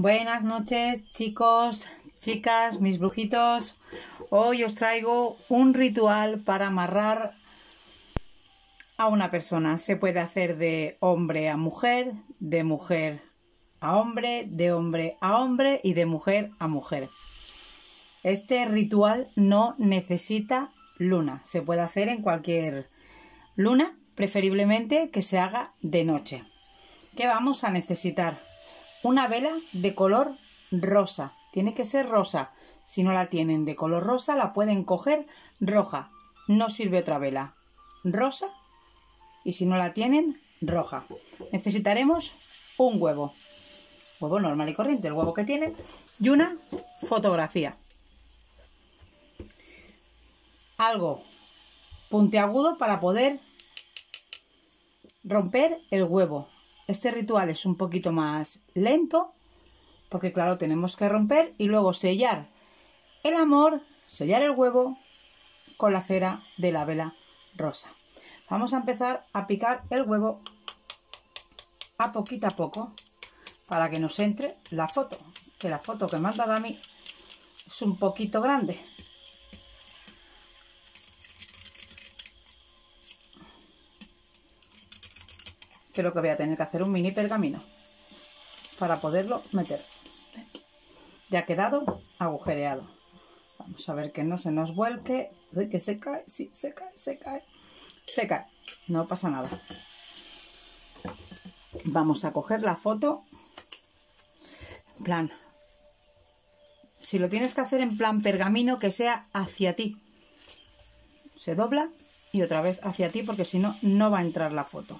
Buenas noches, chicos, chicas, mis brujitos. Hoy os traigo un ritual para amarrar a una persona. Se puede hacer de hombre a mujer, de mujer a hombre, de hombre a hombre y de mujer a mujer. Este ritual no necesita luna. Se puede hacer en cualquier luna, preferiblemente que se haga de noche. ¿Qué vamos a necesitar? Una vela de color rosa, tiene que ser rosa. Si no la tienen de color rosa, la pueden coger roja. No sirve otra vela, rosa, y si no la tienen, roja. Necesitaremos un huevo normal y corriente, el huevo que tienen, y una fotografía. Algo puntiagudo para poder romper el huevo. Este ritual es un poquito más lento, porque claro, tenemos que romper y luego sellar el amor, sellar el huevo con la cera de la vela rosa. Vamos a empezar a picar el huevo a poquito a poco para que nos entre la foto, que la foto que manda Dami es un poquito grande. Creo que voy a tener que hacer un mini pergamino para poderlo meter. Ya ha quedado agujereado. Vamos a ver que no se nos vuelque. Uy, que se cae, sí, se cae, se cae, se cae. No pasa nada. Vamos a coger la foto. En plan, si lo tienes que hacer en plan pergamino, que sea hacia ti. Se dobla y otra vez hacia ti, porque si no, no va a entrar la foto.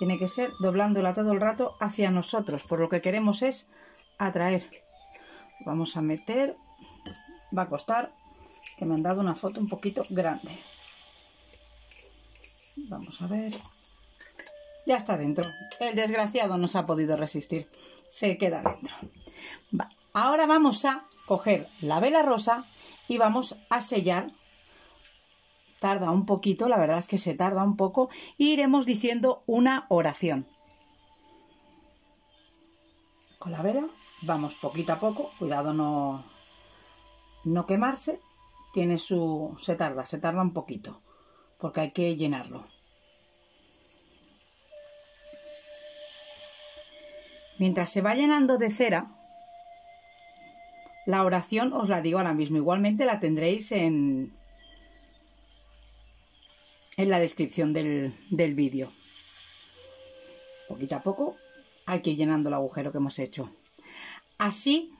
Tiene que ser doblándola todo el rato hacia nosotros, por lo que queremos es atraer. Vamos a meter, va a costar, que me han dado una foto un poquito grande. Vamos a ver, ya está dentro. El desgraciado no se ha podido resistir, se queda dentro. Ahora vamos a coger la vela rosa y vamos a sellar. Tarda un poquito, la verdad es que se tarda un poco, e iremos diciendo una oración. Con la vela vamos poquito a poco, cuidado no quemarse, tiene su se tarda un poquito, porque hay que llenarlo. Mientras se va llenando de cera, la oración os la digo ahora mismo, igualmente la tendréis en la descripción del vídeo. Poquito a poco hay que ir llenando el agujero que hemos hecho. Así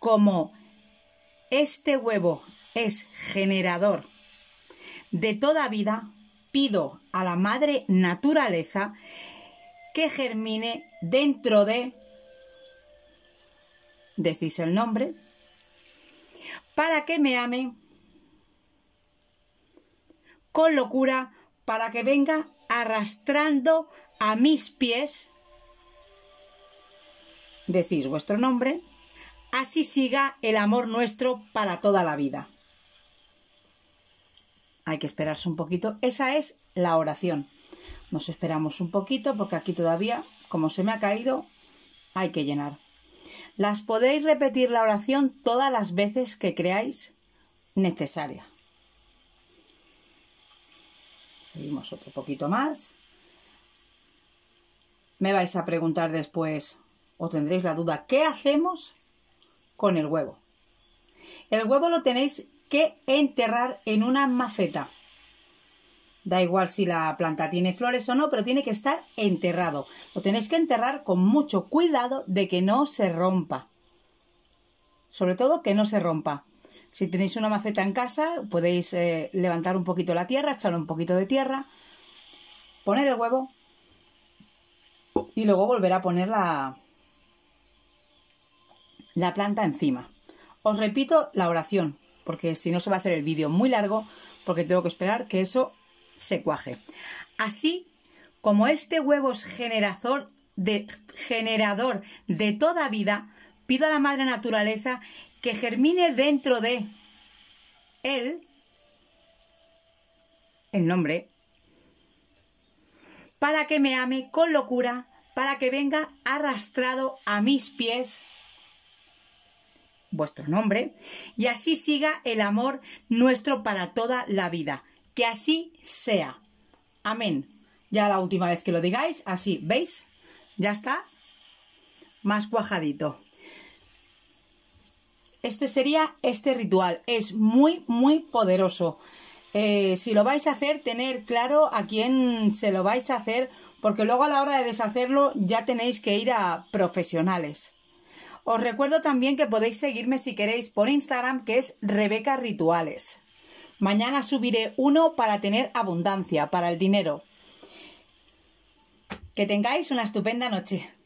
como este huevo es generador de toda vida, pido a la madre naturaleza que germine dentro de, decís el nombre, para que me ame con locura, para que venga arrastrando a mis pies, decís vuestro nombre, así siga el amor nuestro para toda la vida. Hay que esperarse un poquito, esa es la oración. Nos esperamos un poquito porque aquí todavía, como se me ha caído, hay que llenar. Las podéis repetir la oración todas las veces que creáis necesaria. Seguimos otro poquito más. Me vais a preguntar después, o tendréis la duda, ¿qué hacemos con el huevo? El huevo lo tenéis que enterrar en una maceta. Da igual si la planta tiene flores o no, pero tiene que estar enterrado. Lo tenéis que enterrar con mucho cuidado de que no se rompa. Sobre todo que no se rompa. Si tenéis una maceta en casa, podéis levantar un poquito la tierra, echarle un poquito de tierra, poner el huevo y luego volver a poner la planta encima. Os repito la oración, porque si no se va a hacer el vídeo muy largo, porque tengo que esperar que eso se cuaje. Así como este huevo es generador de toda vida, pido a la madre naturaleza que germine dentro de él, el nombre, para que me ame con locura, para que venga arrastrado a mis pies vuestro nombre, y así siga el amor nuestro para toda la vida. Que así sea. Amén. Ya la última vez que lo digáis, así, ¿veis? Ya está más cuajadito. Este sería este ritual. Es muy, muy poderoso. Si lo vais a hacer, tener claro a quién se lo vais a hacer, porque luego a la hora de deshacerlo ya tenéis que ir a profesionales. Os recuerdo también que podéis seguirme si queréis por Instagram, que es Rebeca Rituales. Mañana subiré uno para tener abundancia, para el dinero. Que tengáis una estupenda noche.